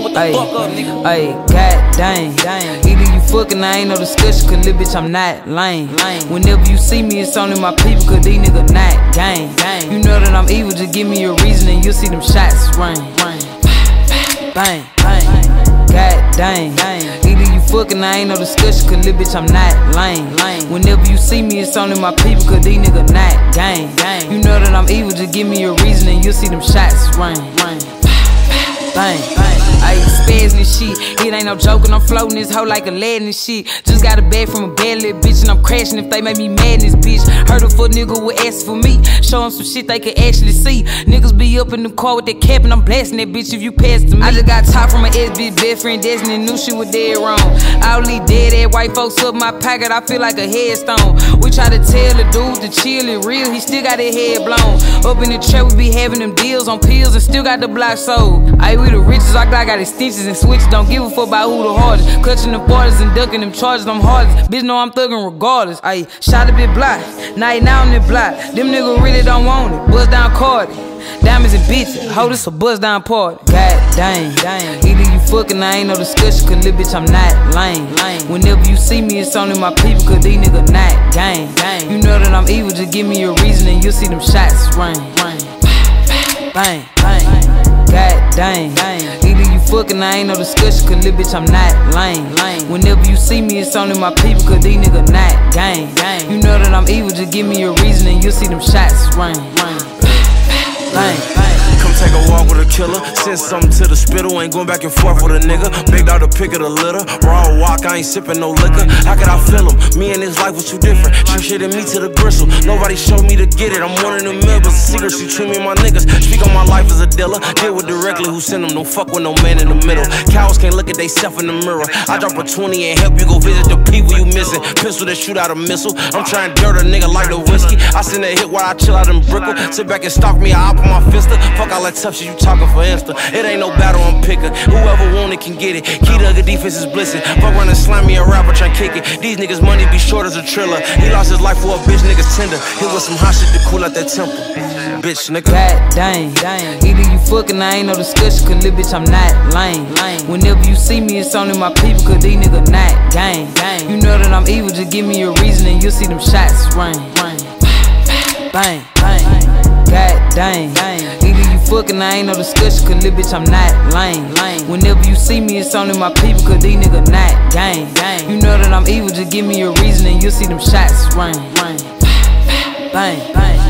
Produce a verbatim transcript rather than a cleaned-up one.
what the ay, fuck up, nigga. Ay, god dang, dang. Either you fucking, I ain't no discussion, cause little bitch, I'm not lame. lame. Whenever you see me, it's only my people, cause these niggas not gang. Dang. You know that I'm evil, just give me a reason and you'll see them shots ring. Bang, bang, bang. God dang. dang. Either you fucking, I ain't no discussion, cause little bitch, I'm not lame. lame. Whenever you see me, it's only my people, cause these niggas not gang. Dang. You know that I'm evil, just give me a reason and you'll see them shots ring. Bang. Bang, bang. I spaz this shit. It ain't no joking, I'm floating this hoe like a lead and shit. Just got a bag from a bad little bitch, and I'm crashing if they make me mad in this bitch. Heard a fuck nigga would ask for me. Show him some shit they could actually see. Niggas be up in the car with that cap, and I'm blasting that bitch if you pass to me. I just got top from my ex bitch best friend, Destiny, knew she was dead wrong. I only dead ass white folks up my pocket, I feel like a headstone. We try to tell the dude to chill it real, he still got his head blown. Up in the trap, we be having them deals on pills and still got the block sold. I we the richest, I got. I got extensions and switches, don't give a fuck about who the hardest. Clutching the borders and ducking them charges, I'm hardest. Bitch know I'm thuggin' regardless. Ayy, shot a bit block, now he now in the block. Them niggas really don't want it, buzz down Cardi. Diamonds and bitches, hold this a buzz down party. God dang, dang. Either you fucking, I ain't no discussion, cause little bitch, I'm not lame. lame. Whenever you see me, it's only my people, cause these niggas not gang. Dang. You know that I'm evil, just give me a reason and you'll see them shots ring. Bang, bang, bang. God dang. Either you fucking, I ain't no discussion, cause little bitch, I'm not lame. Whenever you see me, it's only my people, cause these niggas not gang. You know that I'm evil, just give me a reason and you'll see them shots ring. Bang. Take a walk with a killer, send something to the spittle. Ain't going back and forth with a nigga. Big dog to pick of the litter. Raw walk, I ain't sipping no liquor. How could I feel him? Me and his life was too different. She shitted me to the gristle. Nobody showed me to get it. I'm one of them members. Secret, she treat me and my niggas. Speak on my life as a dealer. Deal with directly who sent them. Don't fuck with no man in the middle. Cows can't look at they self in the mirror. I drop a twenty and help you go visit the people you missing. Pistol that shoot out a missile. I'm trying to dirt a nigga like the whiskey. I send a hit while I chill out in brickle. Sit back and stalk me, I hop on my fister. Fuck all that tough shit you talking for Insta. It ain't no battle, I'm picking. Whoever want it can get it. Key to the defense is blitzing. Fuck running slimy and rapper trying kick it. These niggas money be short as a triller. He lost his life for a bitch, niggas tender. Hit with some hot shit to cool out that temple. Bitch, nigga. God dang, dang. Either you fucking, I ain't no discussion, cause little bitch, I'm not lame. Whenever you see me, it's only my people, cause these niggas not gang. You know that I'm evil, just give me a reason and you'll see them shots ring. Bang, bang. God dang. Either you fucking, I ain't no discussion, cause little bitch, I'm not lame. Whenever you see me, it's only my people, cause these niggas not gang. You know that I'm evil, just give me a reason and you'll see them shots ring. Bang, bang.